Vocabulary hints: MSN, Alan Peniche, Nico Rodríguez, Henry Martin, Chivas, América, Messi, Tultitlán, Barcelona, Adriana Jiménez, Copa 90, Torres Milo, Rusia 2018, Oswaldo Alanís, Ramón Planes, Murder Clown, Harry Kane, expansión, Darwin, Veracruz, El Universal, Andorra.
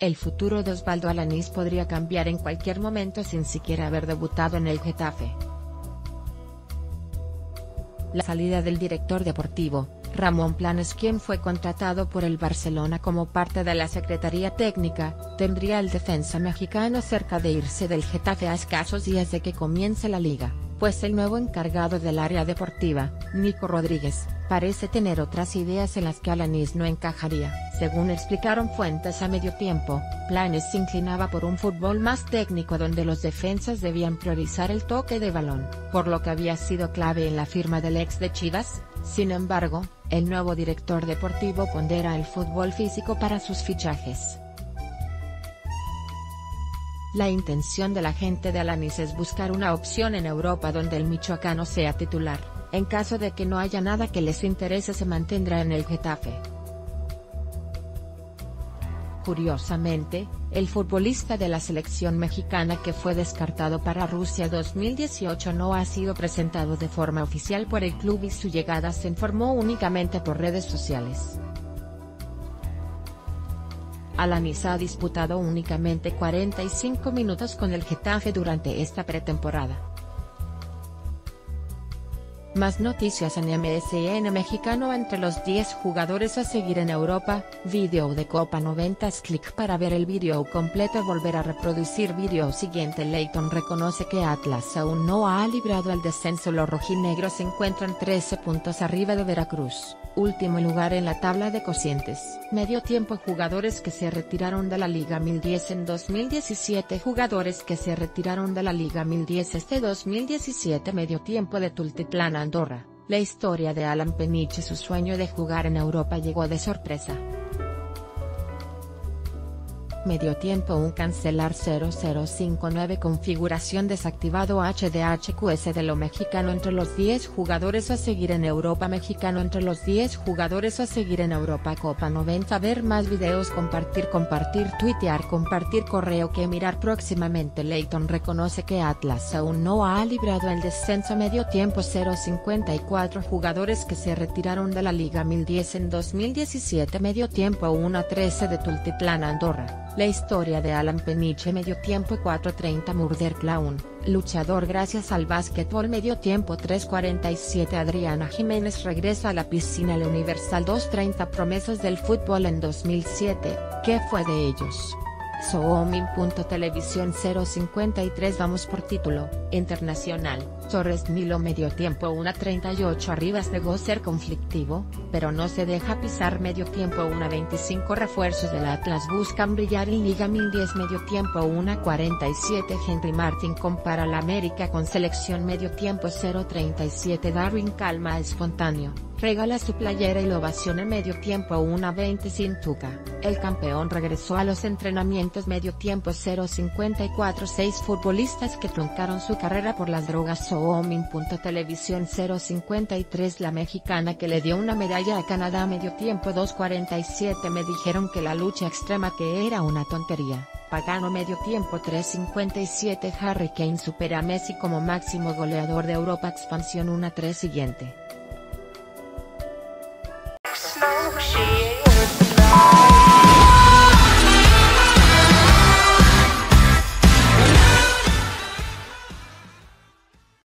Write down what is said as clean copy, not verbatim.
El futuro de Oswaldo Alanís podría cambiar en cualquier momento sin siquiera haber debutado en el Getafe. La salida del director deportivo, Ramón Planes, quien fue contratado por el Barcelona como parte de la Secretaría Técnica, tendría al defensa mexicano cerca de irse del Getafe a escasos días de que comience la liga, pues el nuevo encargado del área deportiva, Nico Rodríguez, parece tener otras ideas en las que Alanís no encajaría. Según explicaron fuentes a medio tiempo, Planes se inclinaba por un fútbol más técnico donde los defensas debían priorizar el toque de balón, por lo que había sido clave en la firma del ex de Chivas. Sin embargo, el nuevo director deportivo pondera el fútbol físico para sus fichajes. La intención de la gente de Alanís es buscar una opción en Europa donde el michoacano sea titular. En caso de que no haya nada que les interese, se mantendrá en el Getafe. Curiosamente, el futbolista de la selección mexicana que fue descartado para Rusia 2018 no ha sido presentado de forma oficial por el club y su llegada se informó únicamente por redes sociales. Alanís ha disputado únicamente 45 minutos con el Getafe durante esta pretemporada. Más noticias en MSN mexicano. Entre los 10 jugadores a seguir en Europa, video de Copa 90. Clic para ver el video completo. Volver a reproducir video siguiente. Leighton reconoce que Atlas aún no ha librado el descenso. Los rojinegros se encuentran 13 puntos arriba de Veracruz, último lugar en la tabla de cocientes. Medio tiempo. Jugadores que se retiraron de la Liga 1010 en 2017. Jugadores que se retiraron de la Liga 1010 este 2017. Medio tiempo de Tultitlán, Andorra. La historia de Alan Peniche. Su sueño de jugar en Europa llegó de sorpresa. Medio tiempo. Un cancelar 0059. Configuración desactivado. HDHQS de lo mexicano. Entre los 10 jugadores a seguir en Europa mexicano. Entre los 10 jugadores a seguir en Europa. Copa 90. Ver más videos. Compartir, tuitear, compartir correo. Que mirar próximamente. Leighton reconoce que Atlas aún no ha librado el descenso. Medio tiempo 054. Jugadores que se retiraron de la Liga 1010 en 2017. Medio tiempo 1-13 de Tultitlán, Andorra. La historia de Alan Peniche. Medio tiempo 4:30 Murder Clown, luchador gracias al básquetbol. Medio tiempo 3:47 Adriana Jiménez regresa a la piscina. El Universal 2:30 promesas del fútbol en 2007, ¿qué fue de ellos? Soomin.televisión 053. Vamos por título, internacional, Torres Milo. Medio tiempo 1:38 Arribas negó ser conflictivo, pero no se deja pisar. Medio tiempo 1:25 Refuerzos del Atlas buscan brillar en Liga 1010. Medio tiempo 1:47 Henry Martin compara la América con selección. Medio tiempo 0:37 Darwin calma espontáneo, regala su playera y lo ovaciona. Medio tiempo 1:20 sin Tuca, el campeón regresó a los entrenamientos. Medio tiempo 0:54 6 futbolistas que truncaron su carrera por las drogas. Soomin.televisión 053 la mexicana que le dio una medalla a Canadá. Medio tiempo 2:47 me dijeron que la lucha extrema que era una tontería. Pagano. Medio tiempo 3:57 Harry Kane supera a Messi como máximo goleador de Europa. Expansión 1:3 siguiente.